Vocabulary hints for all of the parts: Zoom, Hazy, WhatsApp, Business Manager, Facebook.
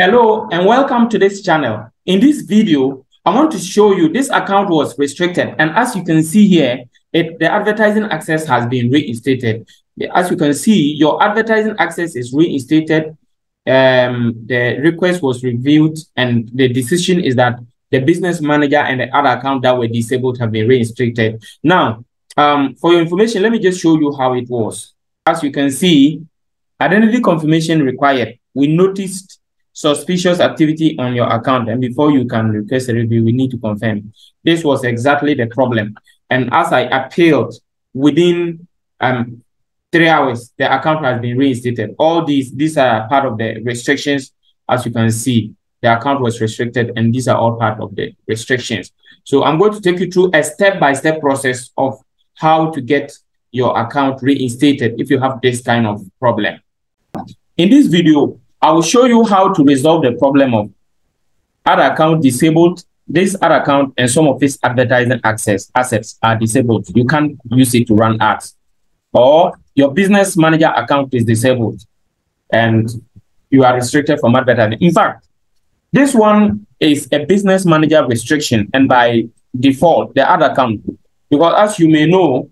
Hello and welcome to this channel. In this video, I want to show you this account was restricted, and as you can see here, the advertising access has been reinstated. As you can see, your advertising access is reinstated. The request was reviewed, and the decision is that the business manager and the other account that were disabled have been reinstated. Now, for your information, let me just show you how it was. As you can see, identity confirmation required. We noticed suspicious activity on your account, and before you can request a review, we need to confirm. This was exactly the problem, and as I appealed, within 3 hours the account has been reinstated. All these are part of the restrictions. As you can see, the account was restricted, and these are all part of the restrictions. So I'm going to take you through a step-by-step process of how to get your account reinstated if you have this kind of problem. In this video, I will show you how to resolve the problem of ad account disabled. This ad account and some of its advertising assets are disabled. You can't use it to run ads. Or your business manager account is disabled and you are restricted from advertising. In fact, this one is a business manager restriction, and by default, the ad account. Because as you may know,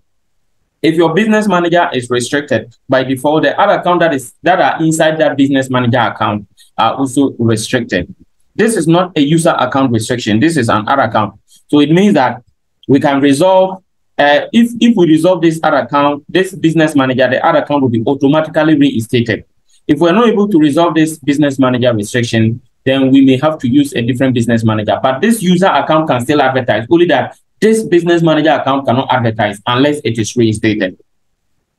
if your business manager is restricted, by default, the other account that are inside that business manager account are also restricted. This is not a user account restriction. This is an other account. So it means that we can resolve, if we resolve this other account, this business manager, the other account will be automatically reinstated. If we're not able to resolve this business manager restriction, then we may have to use a different business manager. But this user account can still advertise, only that this business manager account cannot advertise unless it is reinstated.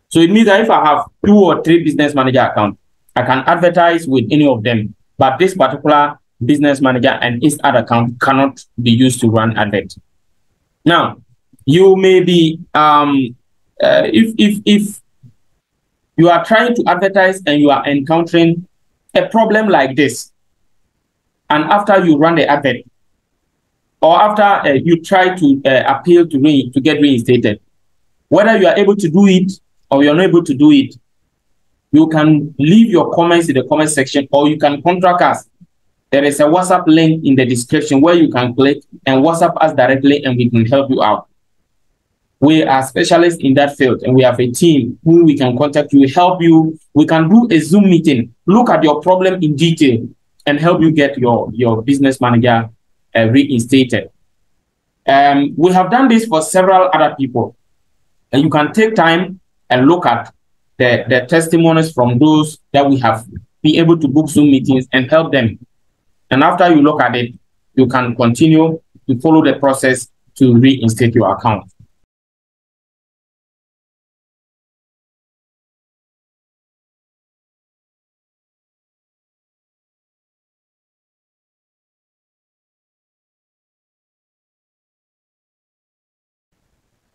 So it means that if I have 2 or 3 business manager accounts, I can advertise with any of them, but this particular business manager and its other account cannot be used to run advert. Now, you may be, if you are trying to advertise and you are encountering a problem like this, and after you run the advert, or after you try to appeal to get reinstated, whether you are able to do it or you're not able to do it, you can leave your comments in the comment section, or you can contact us. There is a WhatsApp link in the description where you can click and WhatsApp us directly, and we can help you out. We are specialists in that field, and we have a team who we can contact you, help you. We can do a Zoom meeting, look at your problem in detail, and help you get your business manager reinstated. We have done this for several other people, and you can take time and look at the testimonies from those that we have been able to book Zoom meetings and help them. And after you look at it, you can continue to follow the process to reinstate your account.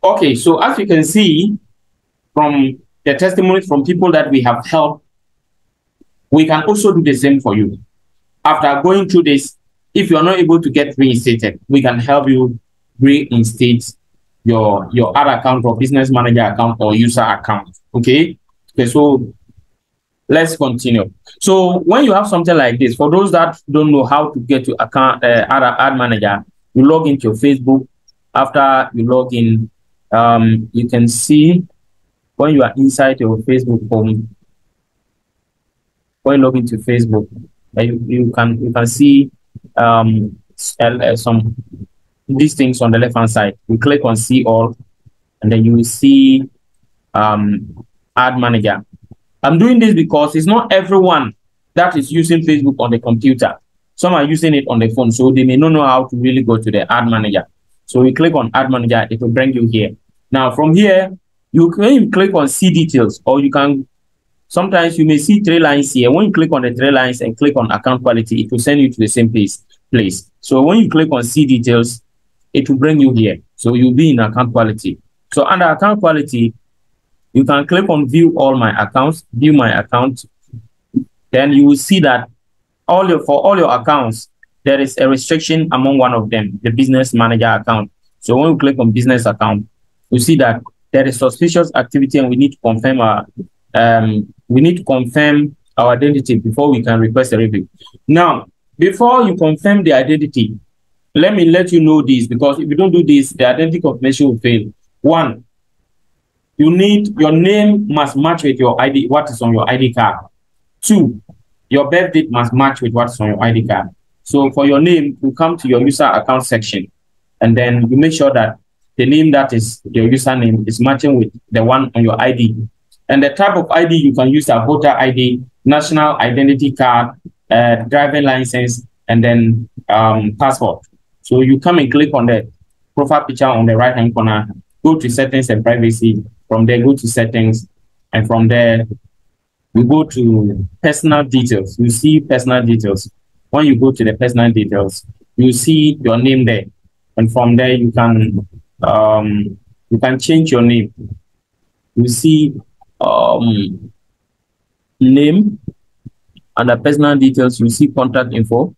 Okay, so as you can see from the testimonies from people that we have helped, we can also do the same for you. After going through this, if you are not able to get reinstated, we can help you reinstate your ad account or business manager account or user account. Okay, so let's continue. So when you have something like this, for those that don't know how to get to account ad manager, you log into your Facebook. After you log in, you can see when you are inside your Facebook home, when you log into Facebook, you can see some these things on the left hand side. You click on see all, and then you will see ad manager. I'm doing this because it's not everyone that is using Facebook on the computer. Some are using it on the phone, so they may not know how to really go to the ad manager. So we click on ad manager, it will bring you here. Now from here, you can click on see details, or you can, sometimes you may see 3 lines here. When you click on the 3 lines and click on account quality, it will send you to the same place. So when you click on see details, it will bring you here. So you'll be in account quality. So under account quality, you can click on view all my accounts, view my account. Then you will see that for all your accounts, there is a restriction among one of them, the business manager account. So when you click on business account, you see that there is suspicious activity, and we need to confirm our identity before we can request a review. Now, before you confirm the identity, let you know this, because if you don't do this, the identity confirmation will fail. One, you need, your name must match with your ID, what is on your ID card. Two, your birth date must match with what's on your ID card. So for your name, you come to your user account section, and then you make sure that the name that is your username is matching with the one on your ID. And the type of ID you can use are voter ID, national identity card, driving license, and then passport. So you come and click on the profile picture on the right-hand corner, go to settings and privacy. From there, go to settings, and from there, you go to personal details. You see personal details. When you go to the personal details, you see your name there. And from there, you can change your name. You see name. Under personal details, you see contact info.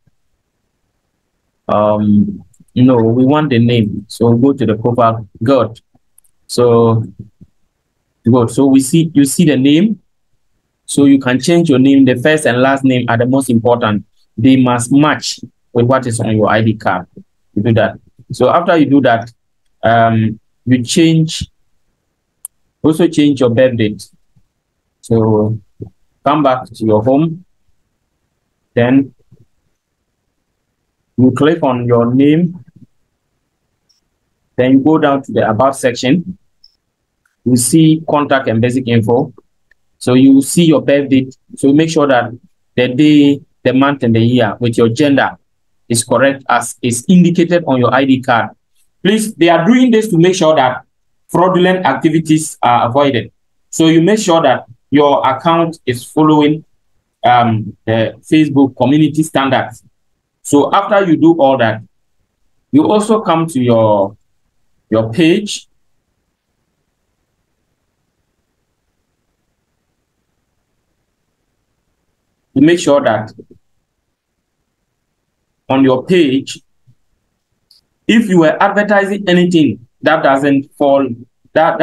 No, we want the name. So go to the profile. Good. So good. So you see the name. So you can change your name. The first and last name are the most important. They must match with what is on your ID card. You do that. So after you do that, you change, also change your birth date. So come back to your home. Then you click on your name. Then you go down to the About section. You see contact and basic info. So you see your birth date. So make sure that the day, the month, and the year with your gender is correct as is indicated on your ID card. Please, they are doing this to make sure that fraudulent activities are avoided. So you make sure that your account is following the Facebook community standards. So after you do all that, you also come to your page. You make sure that on your page, if you were advertising anything that doesn't fall, fall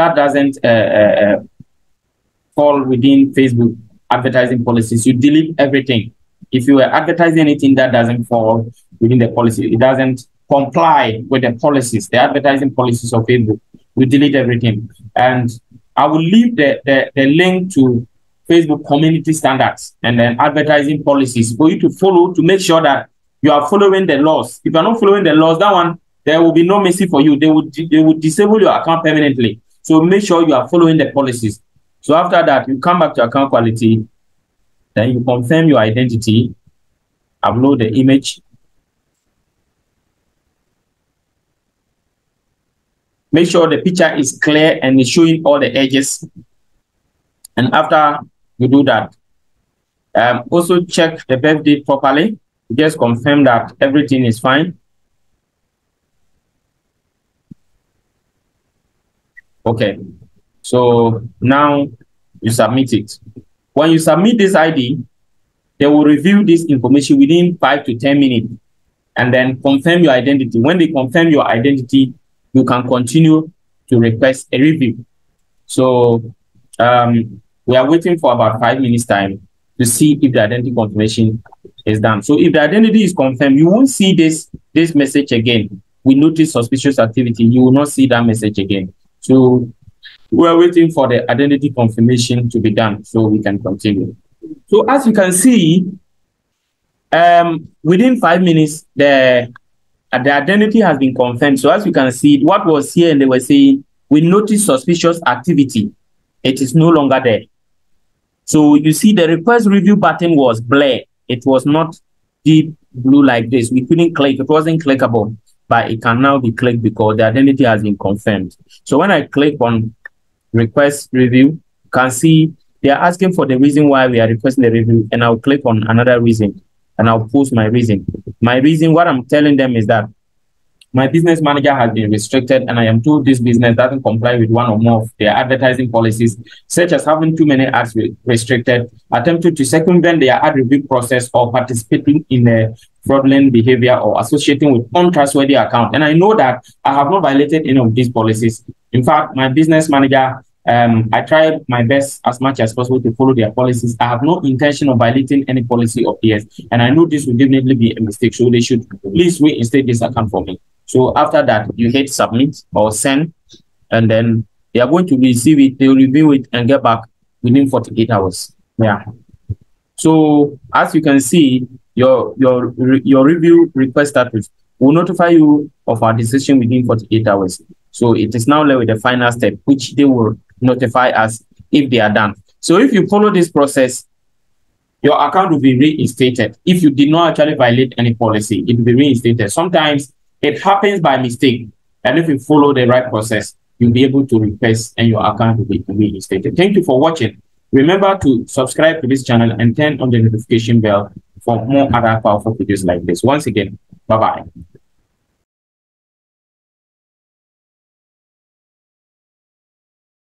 within Facebook advertising policies, you delete everything. If you were advertising anything that doesn't fall within the policy, it doesn't comply with the policies, the advertising policies of Facebook, you delete everything. And I will leave the link to Facebook community standards and then advertising policies for you to follow to make sure that you are following the laws. If you are not following the laws, that one, there will be no mercy for you. They will disable your account permanently. So make sure you are following the policies. So after that, you come back to account quality. Then you confirm your identity, upload the image. Make sure the picture is clear and is showing all the edges. And after you do that, also check the birth date properly. Just confirm that everything is fine. Okay. So now you submit it. When you submit this ID, they will review this information within 5 to 10 minutes and then confirm your identity. When they confirm your identity, you can continue to request a review. So we are waiting for about 5 minutes time to see if the identity confirmation is done. So if the identity is confirmed, you won't see this message again. We notice suspicious activity. You will not see that message again. So we are waiting for the identity confirmation to be done so we can continue. So as you can see, within 5 minutes, the identity has been confirmed. So as you can see, what was here and they were saying, we notice suspicious activity. It is no longer there. So you see the request review button was blurred. It was not deep blue like this. We couldn't click. It wasn't clickable, but it can now be clicked because the identity has been confirmed. So when I click on request review, you can see they are asking for the reason why we are requesting the review, and I'll click on another reason, and I'll post my reason. My reason, what I'm telling them is that my business manager has been restricted, and I am told this business doesn't comply with one or more of their advertising policies, such as having too many ads restricted, attempted to circumvent their ad review process, or participating in a fraudulent behavior or associating with untrustworthy accounts. And I know that I have not violated any of these policies. In fact, my business manager I try my best as much as possible to follow their policies. I have no intention of violating any policy of theirs, and I know this will definitely be a mistake, so they should please reinstate this account for me. So after that, you hit submit or send, and then they are going to receive it, they will review it and get back within 48 hours. Yeah. So as you can see, your review request status will notify you of our decision within 48 hours. So it is now left with the final step, which they will notify us if they are done. So if you follow this process, your account will be reinstated. If you did not actually violate any policy, it will be reinstated. Sometimes it happens by mistake. And if you follow the right process, you'll be able to request and your account will be reinstated. Thank you for watching. Remember to subscribe to this channel and turn on the notification bell for more other powerful videos like this. Once again, bye-bye.